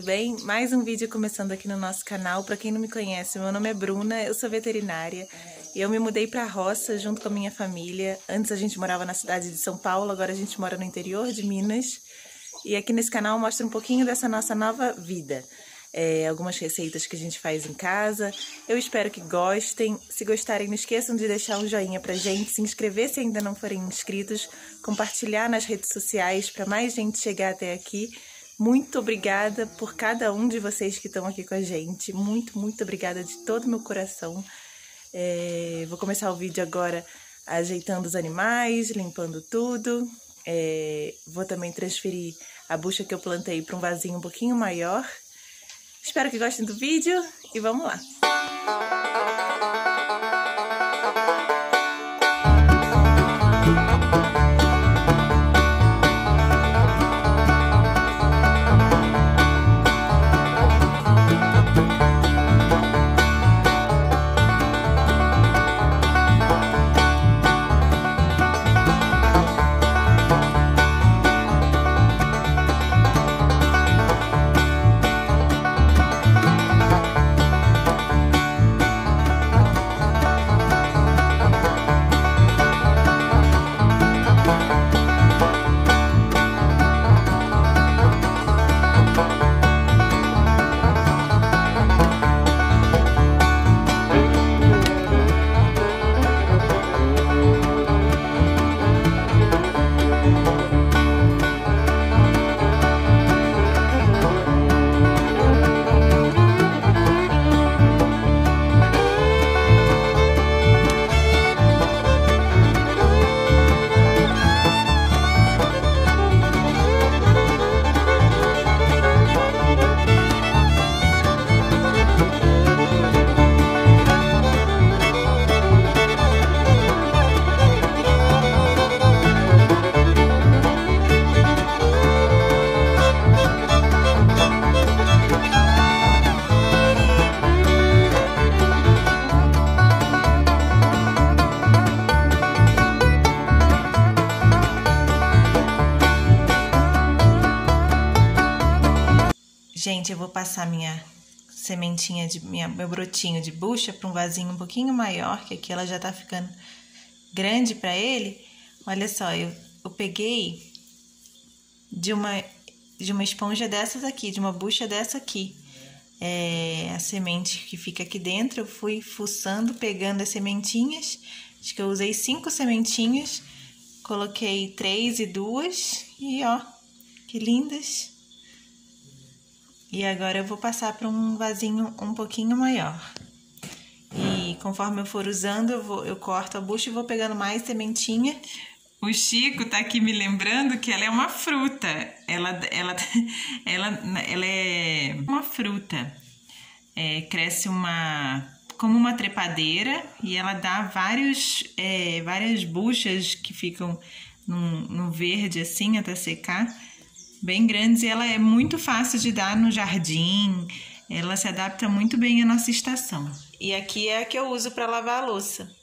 tudo bem? Mais um vídeo começando aqui no nosso canal. Para quem não me conhece, meu nome é Bruna, eu sou veterinária e eu me mudei para a roça junto com a minha família. Antes a gente morava na cidade de São Paulo, agora a gente mora no interior de Minas. E aqui nesse canal mostra um pouquinho dessa nossa nova vida. Algumas receitas que a gente faz em casa. Eu espero que gostem. Se gostarem, não esqueçam de deixar um joinha pra gente, se inscrever se ainda não forem inscritos, compartilhar nas redes sociais para mais gente chegar até aqui. Muito obrigada por cada um de vocês que estão aqui com a gente. Muito, muito obrigada de todo o meu coração. Vou começar o vídeo agora ajeitando os animais, limpando tudo. Vou também transferir a bucha que eu plantei para um vasinho um pouquinho maior. Espero que gostem do vídeo e vamos lá! Gente, eu vou passar minha sementinha, meu brotinho de bucha para um vasinho um pouquinho maior, que aqui ela já tá ficando grande para ele. Olha só, eu peguei de uma esponja dessas aqui, de uma bucha dessa aqui. A semente que fica aqui dentro, eu fui fuçando, pegando as sementinhas. Acho que eu usei 5 sementinhas, coloquei 3 e 2 e ó, que lindas! E agora eu vou passar para um vasinho um pouquinho maior. E conforme eu for usando, eu corto a bucha e vou pegando mais sementinha. O Chico tá aqui me lembrando que ela é uma fruta. Ela é uma fruta. Cresce como uma trepadeira e ela dá várias buchas que ficam num verde assim até secar. Bem grandes, e ela é muito fácil de dar no jardim, ela se adapta muito bem à nossa estação. E aqui é a que eu uso para lavar a louça.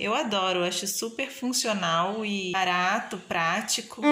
Eu adoro, acho super funcional e barato, prático.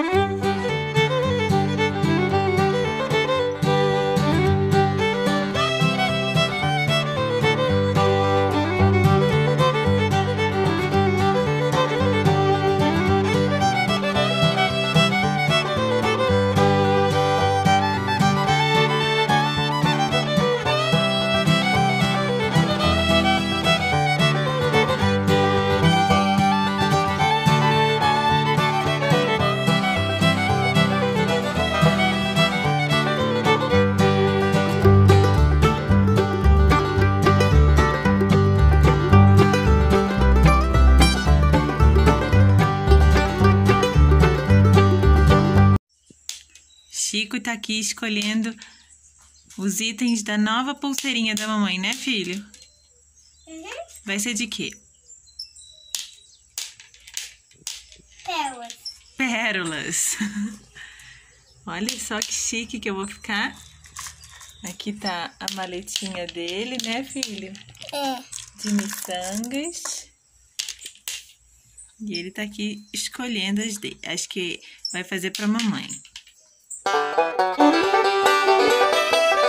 Chico tá aqui escolhendo os itens da nova pulseirinha da mamãe, né, filho? Uhum. Vai ser de quê? Pérolas. Pérolas. Olha só que chique que eu vou ficar. Aqui tá a maletinha dele, né, filho? É. De miçangas. E ele tá aqui escolhendo as que vai fazer pra mamãe. Thank you.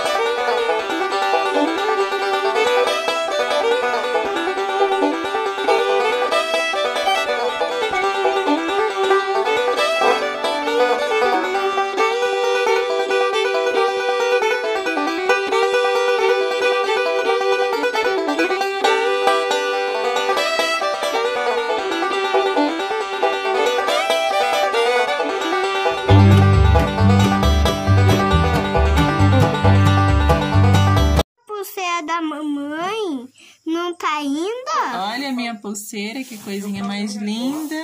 pulseira, que coisinha mais linda.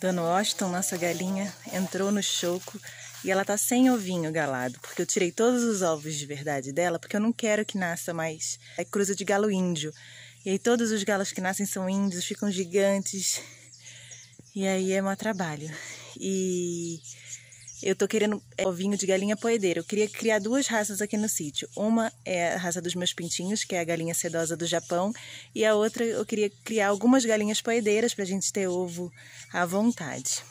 Dona Washington, nossa galinha, entrou no choco e ela tá sem ovinho galado, porque eu tirei todos os ovos de verdade dela, porque eu não quero que nasça mais. É cruza de galo índio. E aí todos os galos que nascem são índios, ficam gigantes. E aí é mau trabalho. E eu tô querendo ovinho de galinha poedeira. Eu queria criar duas raças aqui no sítio. Uma é a raça dos meus pintinhos, que é a galinha sedosa do Japão. E a outra eu queria criar algumas galinhas poedeiras pra gente ter ovo à vontade.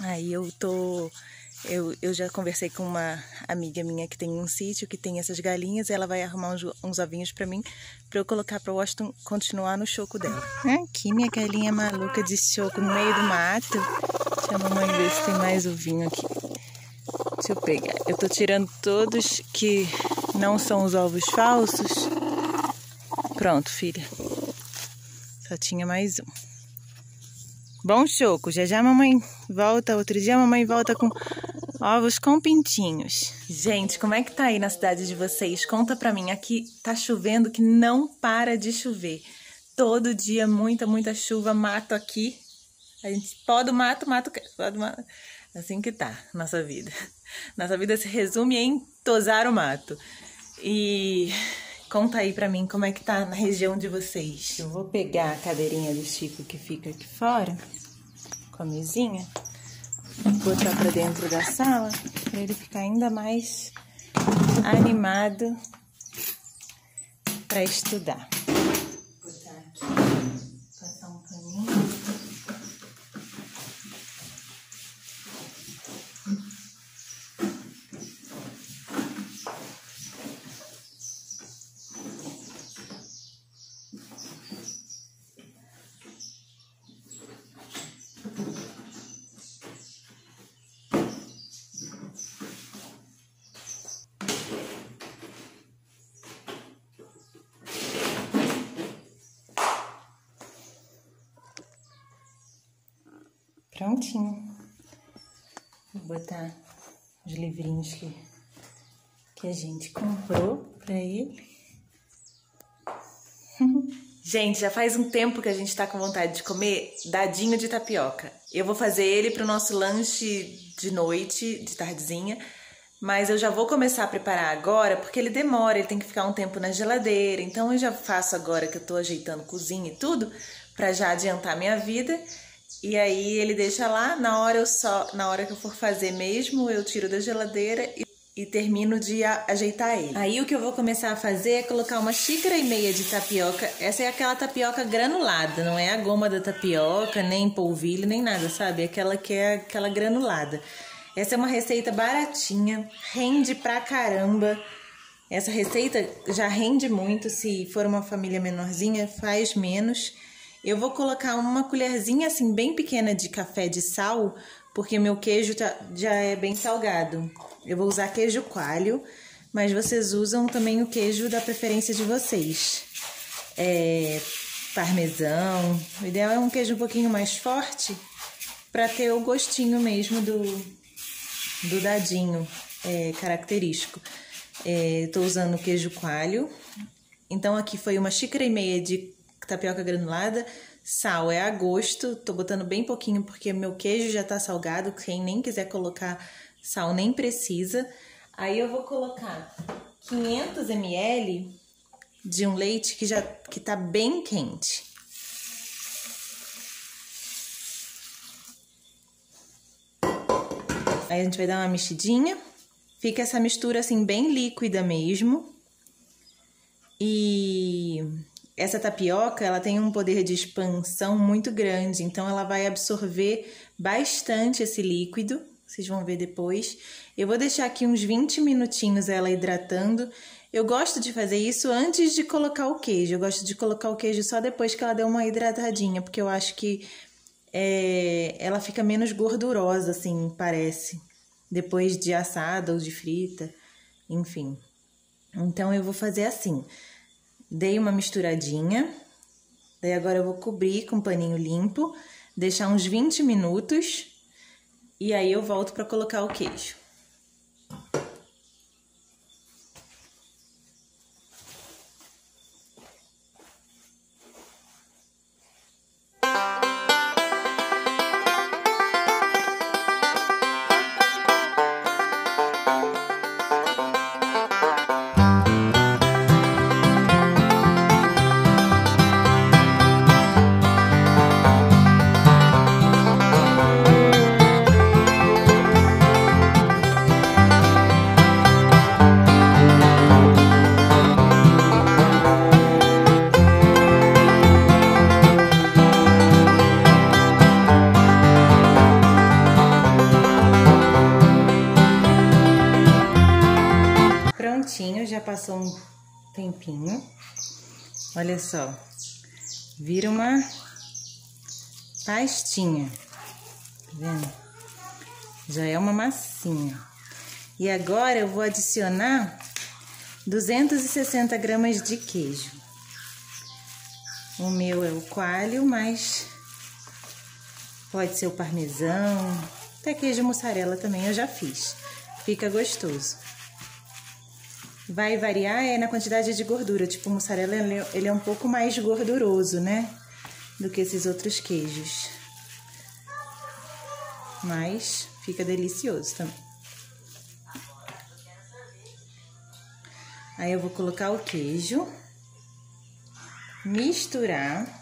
Aí eu já conversei com uma amiga minha que tem um sítio, que tem essas galinhas, e ela vai arrumar uns ovinhos pra mim, pra eu colocar pra Washington continuar no choco dela. Aqui minha galinha maluca de choco no meio do mato. Deixa a mamãe ver se tem mais ovinho aqui. Deixa eu pegar. Eu tô tirando todos que não são os ovos falsos. Pronto, filha. Só tinha mais um. Bom choco, já já a mamãe volta, outro dia a mamãe volta com ovos com pintinhos. Gente, como é que tá aí na cidade de vocês? Conta pra mim, aqui tá chovendo que não para de chover. Todo dia muita, muita chuva, mato aqui. A gente poda o mato, mato. Assim que tá, nossa vida. Nossa vida se resume em tosar o mato. E conta aí pra mim como é que tá na região de vocês. Eu vou pegar a cadeirinha do Chico que fica aqui fora, com a mesinha, botar pra dentro da sala, pra ele ficar ainda mais animado pra estudar. Vou botar aqui, passar um paninho. Prontinho. Vou botar os livrinhos que a gente comprou pra ele. Gente, já faz um tempo que a gente tá com vontade de comer dadinho de tapioca. Eu vou fazer ele pro nosso lanche de noite, de tardezinha. Mas eu já vou começar a preparar agora, porque ele demora, ele tem que ficar um tempo na geladeira. Então eu já faço agora que eu tô ajeitando cozinha e tudo, pra já adiantar minha vida. E aí ele deixa lá, na hora que eu for fazer mesmo, eu tiro da geladeira e termino de ajeitar ele. Aí o que eu vou começar a fazer é colocar uma xícara e meia de tapioca. Essa é aquela tapioca granulada, não é a goma da tapioca, nem polvilho, nem nada, sabe? Aquela que é aquela granulada. Essa é uma receita baratinha, rende pra caramba. Essa receita já rende muito, se for uma família menorzinha, faz menos. Eu vou colocar uma colherzinha assim bem pequena de café de sal, porque meu queijo já é bem salgado. Eu vou usar queijo coalho, mas vocês usam também o queijo da preferência de vocês. Parmesão. O ideal é um queijo um pouquinho mais forte para ter o gostinho mesmo do dadinho característico. Estou usando queijo coalho. Então aqui foi uma xícara e meia de tapioca granulada, sal é a gosto, tô botando bem pouquinho porque meu queijo já tá salgado, quem nem quiser colocar sal nem precisa. Aí eu vou colocar 500 ml de um leite que tá bem quente. Aí a gente vai dar uma mexidinha, fica essa mistura assim bem líquida mesmo. E essa tapioca, ela tem um poder de expansão muito grande, então ela vai absorver bastante esse líquido, vocês vão ver depois. Eu vou deixar aqui uns 20 minutinhos ela hidratando. Eu gosto de fazer isso antes de colocar o queijo, eu gosto de colocar o queijo só depois que ela deu uma hidratadinha, porque eu acho que ela fica menos gordurosa, assim, parece, depois de assada ou de frita, enfim. Então eu vou fazer assim. Dei uma misturadinha, daí agora eu vou cobrir com um paninho limpo, deixar uns 20 minutos e aí eu volto para colocar o queijo. limpinho. Olha só. Vira uma pastinha. Tá vendo? Já é uma massinha. E agora eu vou adicionar 260 gramas de queijo. O meu é o coalho, mas pode ser o parmesão, até queijo mussarela também eu já fiz. Fica gostoso. Vai variar é na quantidade de gordura, tipo mussarela ele é um pouco mais gorduroso, né? Do que esses outros queijos. Mas fica delicioso também. Aí eu vou colocar o queijo, misturar.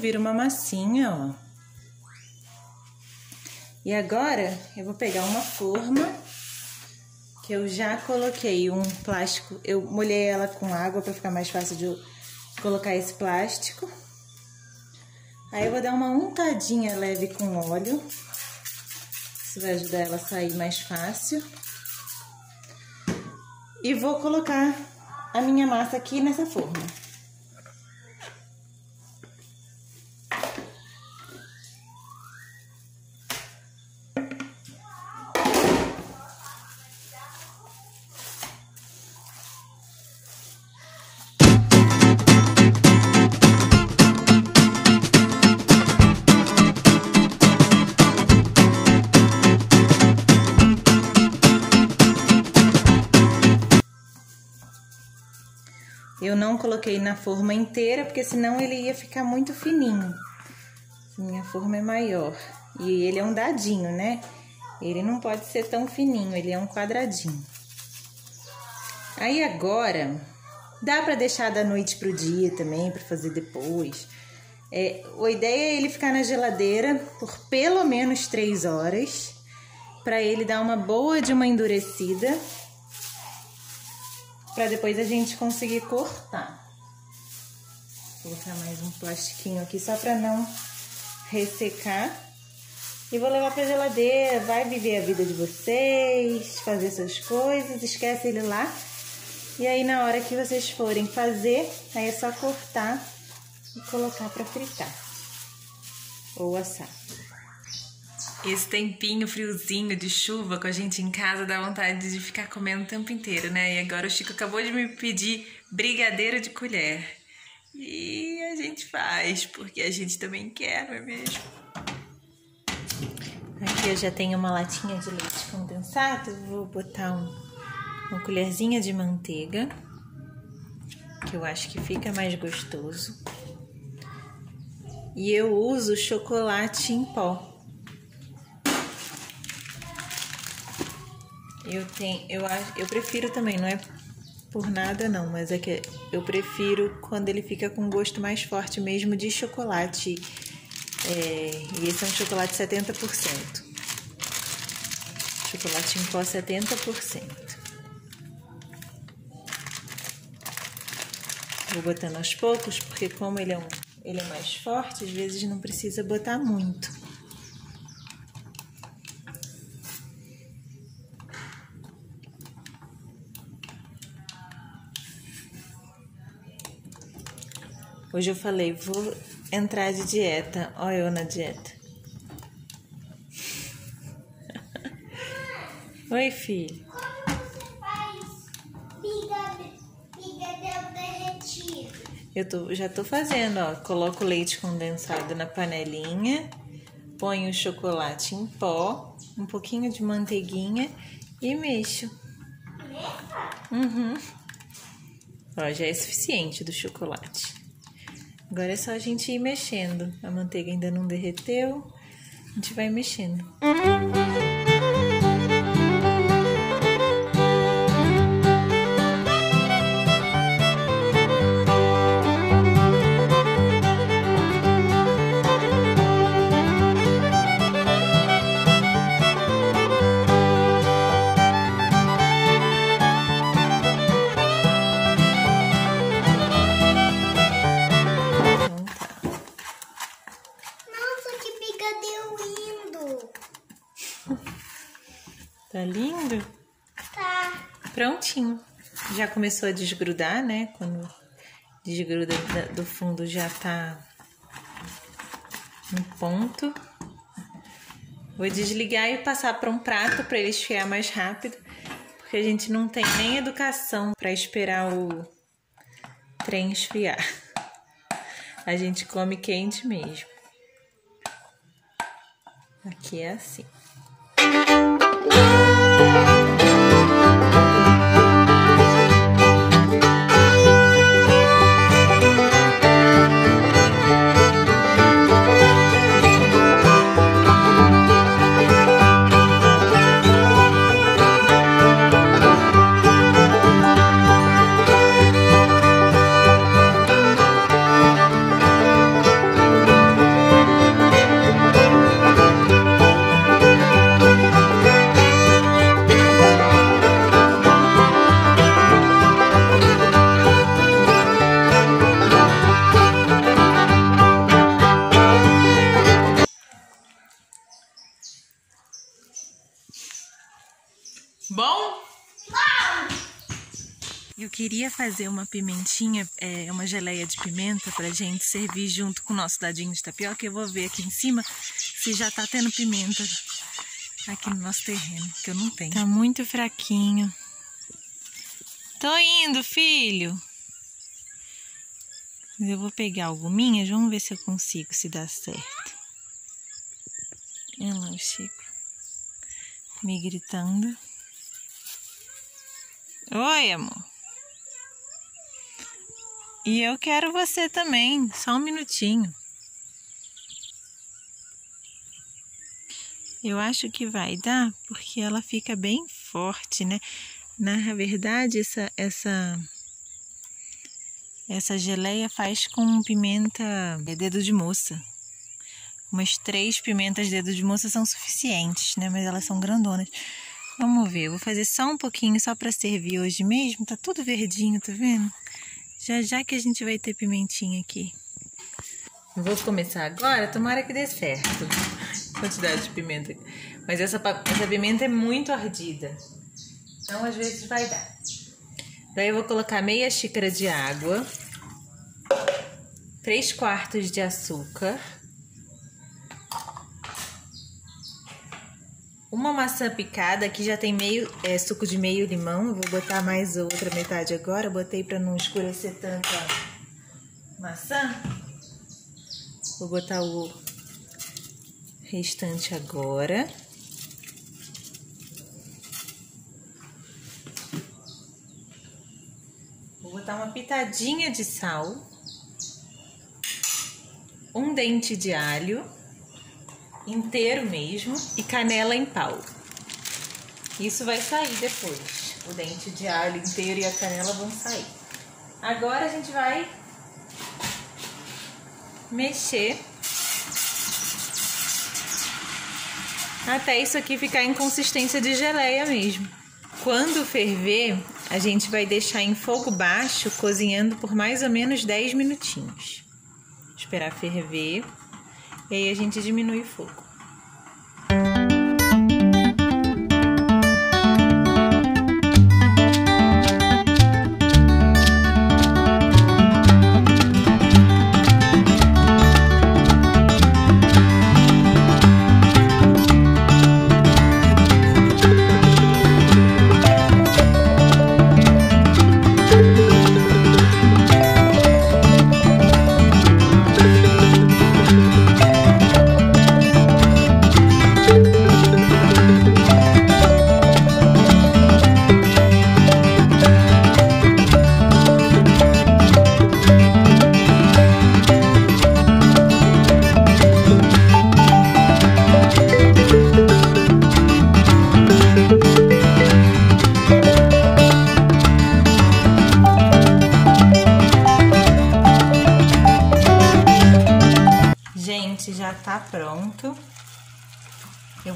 Vira uma massinha, ó. E agora eu vou pegar uma forma que eu já coloquei um plástico. Eu molhei ela com água para ficar mais fácil de colocar esse plástico. Aí eu vou dar uma untadinha leve com óleo. Isso vai ajudar ela a sair mais fácil. E vou colocar a minha massa aqui nessa forma. Eu não coloquei na forma inteira, porque senão ele ia ficar muito fininho. Minha forma é maior. E ele é um dadinho, né? Ele não pode ser tão fininho, ele é um quadradinho. Aí agora, dá pra deixar da noite pro dia também, pra fazer depois. A ideia é ele ficar na geladeira por pelo menos 3 horas. Pra ele dar uma boa de uma endurecida. Pra depois a gente conseguir cortar. Vou colocar mais um plastiquinho aqui só pra não ressecar. E vou levar pra geladeira. Vai viver a vida de vocês, fazer suas coisas, esquece ele lá. E aí na hora que vocês forem fazer, aí é só cortar e colocar pra fritar. Ou assar. Esse tempinho friozinho de chuva com a gente em casa dá vontade de ficar comendo o tempo inteiro, né? E agora o Chico acabou de me pedir brigadeiro de colher. E a gente faz, porque a gente também quer, não é mesmo? Aqui eu já tenho uma latinha de leite condensado. Vou botar uma colherzinha de manteiga, que eu acho que fica mais gostoso. E eu uso chocolate em pó. Eu prefiro também, não é por nada não, mas é que eu prefiro quando ele fica com um gosto mais forte mesmo de chocolate. E esse é um chocolate 70%. Chocolate em pó 70%. Vou botando aos poucos, porque como ele é mais forte, às vezes não precisa botar muito. Hoje eu falei, vou entrar de dieta. Olha eu na dieta. Oi, filho. Brigadeiro derretido. Já tô fazendo, ó. Coloco o leite condensado na panelinha. Ponho o chocolate em pó, um pouquinho de manteiguinha e mexo. Uhum. Ó, já é suficiente do chocolate. Agora é só a gente ir mexendo. A manteiga ainda não derreteu. A gente vai mexendo. Tá lindo? Tá. Prontinho. Já começou a desgrudar, né? Quando desgruda do fundo já tá no ponto. Vou desligar e passar para um prato para ele esfriar mais rápido. Porque a gente não tem nem educação para esperar o trem esfriar. A gente come quente mesmo. Aqui é assim. Bom? Bom! Eu queria fazer uma pimentinha, uma geleia de pimenta pra gente servir junto com o nosso dadinho de tapioca. Eu vou ver aqui em cima se já tá tendo pimenta aqui no nosso terreno, que eu não tenho. Tá muito fraquinho. Tô indo, filho! Eu vou pegar alguminhas, vamos ver se eu consigo, se dá certo. Olha lá o Chico me gritando. Oi, amor. E eu quero você também, só um minutinho. Eu acho que vai dar, porque ela fica bem forte, né? Na verdade, essa geleia faz com pimenta dedo de moça. Umas 3 pimentas dedo de moça são suficientes, né? Mas elas são grandonas. Vamos ver, eu vou fazer só um pouquinho, só para servir hoje mesmo. Tá tudo verdinho, tá vendo? Já já que a gente vai ter pimentinha aqui. Vou começar agora, tomara que dê certo. Quantidade de pimenta. Mas essa pimenta é muito ardida. Então, às vezes vai dar. Daí eu vou colocar meia xícara de água. 3/4 de açúcar. Uma maçã picada, aqui já tem suco de meio limão. Eu vou botar mais outra metade agora. Botei para não escurecer tanto a maçã. Vou botar o restante agora. Vou botar uma pitadinha de sal. Um dente de alho. Inteiro mesmo, e canela em pau. Isso vai sair depois. O dente de alho inteiro e a canela vão sair. Agora a gente vai mexer até isso aqui ficar em consistência de geleia mesmo. Quando ferver, a gente vai deixar em fogo baixo, cozinhando por mais ou menos 10 minutinhos. Esperar ferver. E aí a gente diminui o fogo.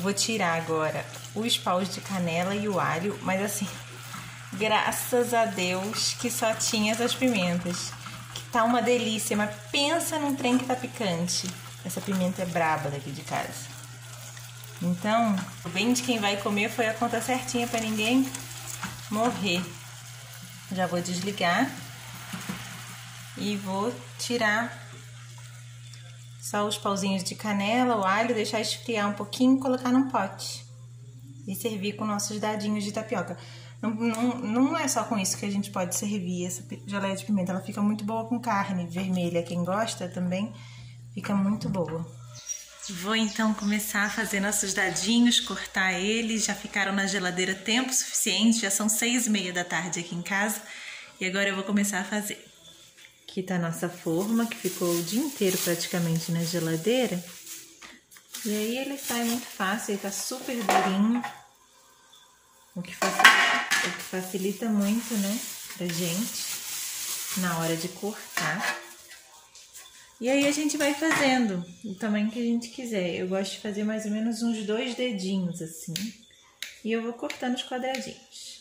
vou tirar agora os paus de canela e o alho, mas assim, graças a Deus que só tinha essas pimentas. Que tá uma delícia, mas pensa num trem que tá picante. Essa pimenta é braba daqui de casa. Então, o bem de quem vai comer foi a conta certinha pra ninguém morrer. Já vou desligar e vou tirar só os pauzinhos de canela, o alho, deixar esfriar um pouquinho, colocar num pote e servir com nossos dadinhos de tapioca. Não é só com isso que a gente pode servir essa geleia de pimenta, ela fica muito boa com carne vermelha, quem gosta também fica muito boa. Vou então começar a fazer nossos dadinhos, cortar eles, já ficaram na geladeira tempo suficiente, já são 6:30 da tarde aqui em casa e agora eu vou começar a fazer. Aqui tá a nossa forma, que ficou o dia inteiro praticamente na geladeira. E aí ele sai muito fácil, ele tá super durinho. O que facilita muito, né, pra gente, na hora de cortar. E aí a gente vai fazendo o tamanho que a gente quiser. Eu gosto de fazer mais ou menos uns 2 dedinhos, assim. E eu vou cortando os quadradinhos.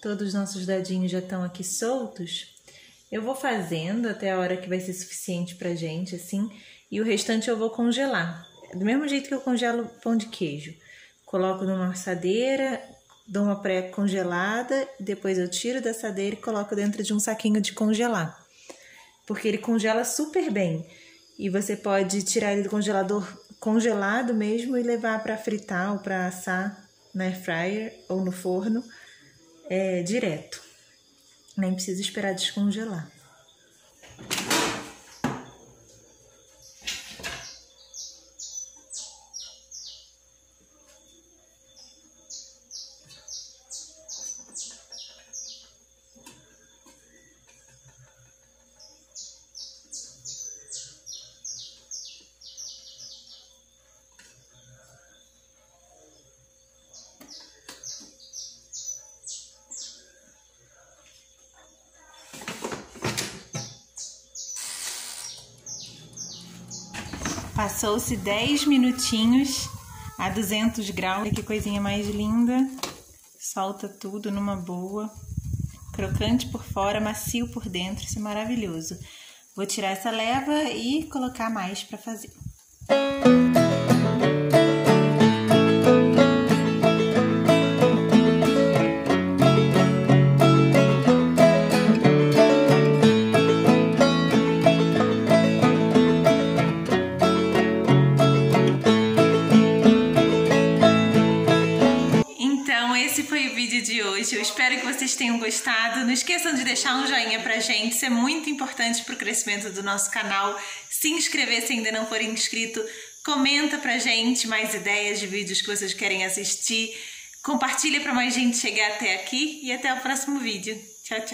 Todos os nossos dadinhos já estão aqui soltos. Eu vou fazendo até a hora que vai ser suficiente pra gente, assim. E o restante eu vou congelar. Do mesmo jeito que eu congelo pão de queijo. Coloco numa assadeira, dou uma pré-congelada, depois eu tiro da assadeira e coloco dentro de um saquinho de congelar. Porque ele congela super bem. E você pode tirar ele do congelador congelado mesmo e levar pra fritar ou pra assar na air fryer ou no forno. É, direto, nem precisa esperar descongelar. Passou-se 10 minutinhos a 200 graus. Que coisinha mais linda. Solta tudo numa boa. Crocante por fora, macio por dentro. Isso é maravilhoso. Vou tirar essa leva e colocar mais para fazer. Tenham gostado, não esqueçam de deixar um joinha pra gente, isso é muito importante pro crescimento do nosso canal. Se inscrever se ainda não for inscrito, comenta pra gente mais ideias de vídeos que vocês querem assistir, compartilha pra mais gente chegar até aqui e até o próximo vídeo. Tchau, tchau!